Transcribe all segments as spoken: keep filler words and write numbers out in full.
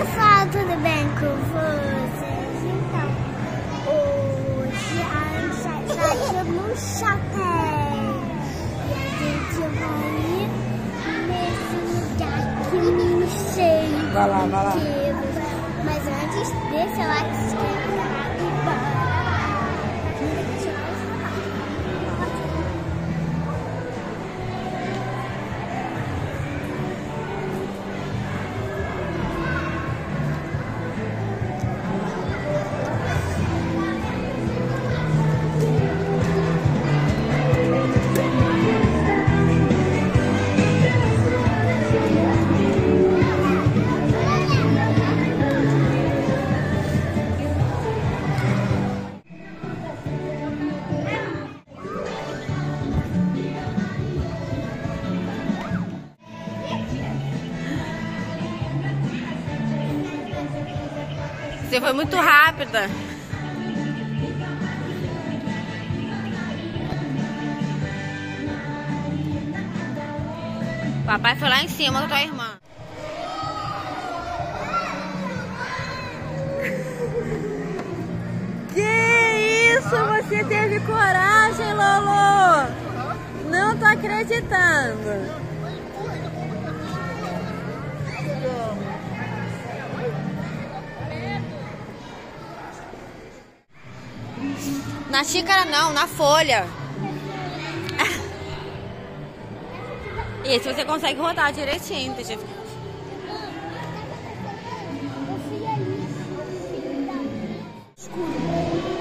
pessoal, tudo bem com vocês? Então, hoje a gente já chegou no shopping e a gente vai ir nesse lugar que me cheio. Vai lá, vai lá. Mas antes, deixa o like, se inscrever e bora. Você foi muito rápida. O papai foi lá em cima com tua irmã. Que isso? Você teve coragem, Lolo? Não tô acreditando. Na xícara não, na folha. Esse você consegue rodar direitinho, deixa eu ver.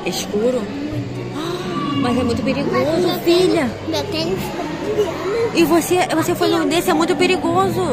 Escuro? Mas é muito perigoso, eu filha. Tenho, eu tenho... E você, você foi no desse, é muito perigoso.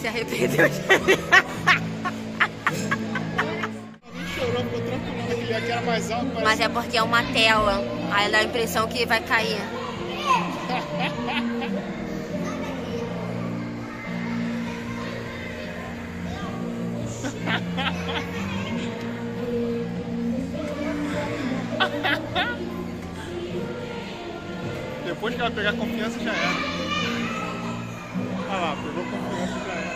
Se arrependeu de chorou, ficou tranquilo, ele aqui era mais alto. Mas é porque é uma tela, aí dá a impressão que vai cair. Depois que ela pegar confiança, já era. Olha lá, pegou confiança, já era.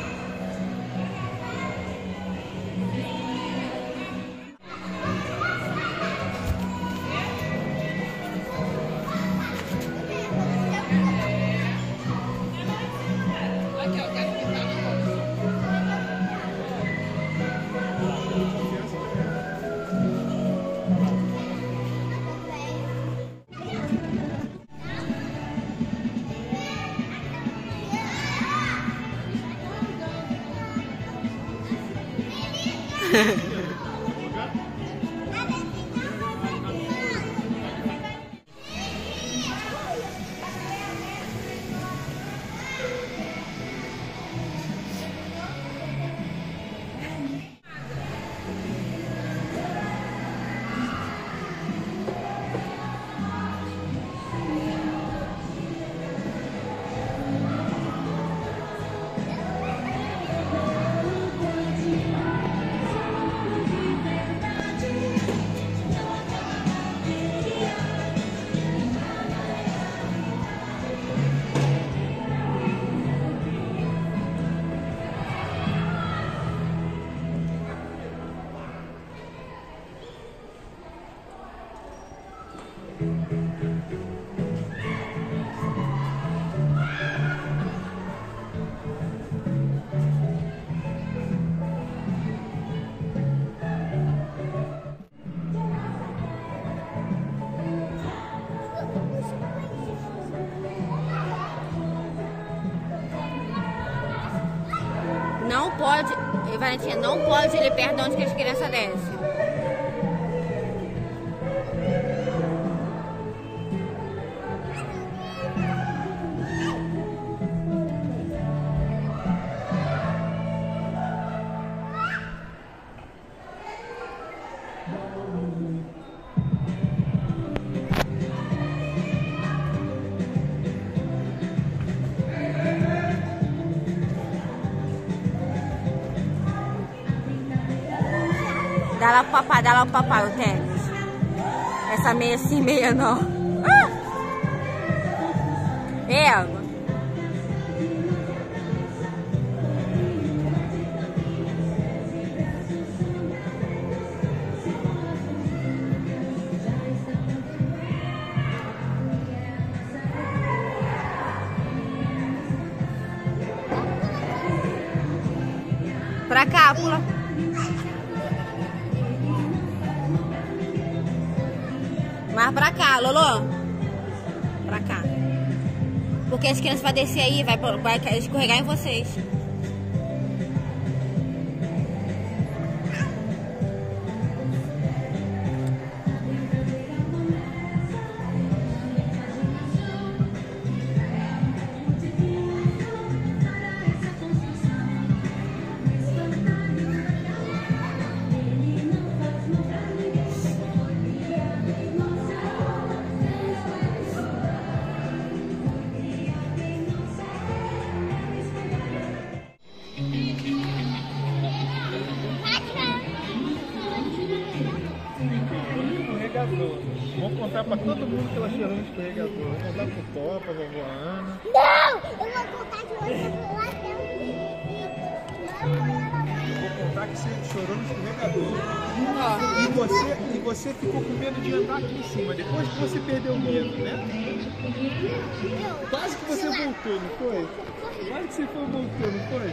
Não pode, Valentina, não pode ir ali perto de onde que as crianças descem. Dá lá pro papai, dá lá pro papai o tênis. Essa meia sim, meia não. Ah! Pega. Pra cá, pula. Mas pra cá, Lolo. Pra cá. Porque as crianças vão descer aí, vai, vai escorregar em vocês. Vou contar pra todo mundo que ela cheirou no escorregador. Vou contar pro Topa, pra vovó Ana. Não! Eu vou contar que você chorou até o vídeo. Vou contar que você chorou no escorregador. Ah, e, você, e você ficou com medo de andar aqui em cima. Depois que você perdeu o medo, né? Quase que você voltou, não foi? Quase que você foi voltou, não foi?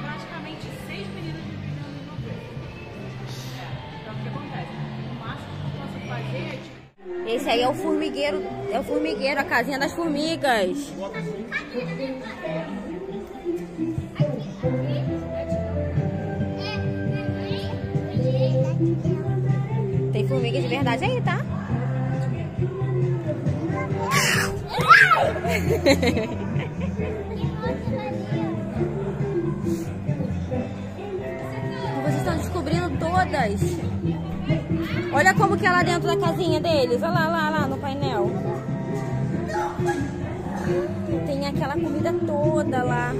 Praticamente seis meninas me pegando no meu pé. Então o que acontece? O máximo que eu posso fazer é tipo... Esse aí é o formigueiro, é o formigueiro, a casinha das formigas. Tem formiga de verdade aí, tá? Vocês estão descobrindo todas. Olha como que é lá dentro da casinha deles. Olha lá, lá, lá no painel. Tem aquela comida toda lá.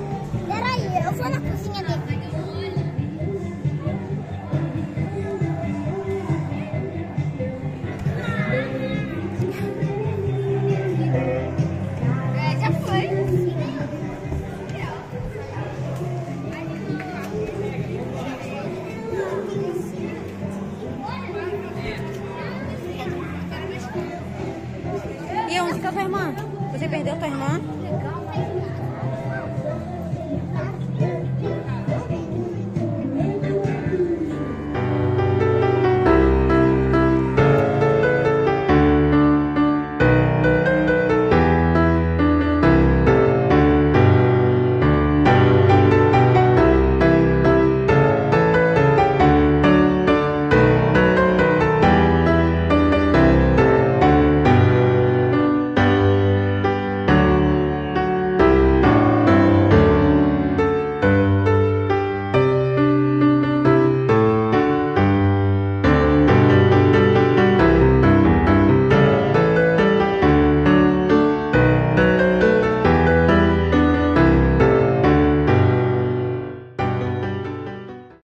Peraí, eu vou na cozinha dele. Irmã, você perdeu tua irmã?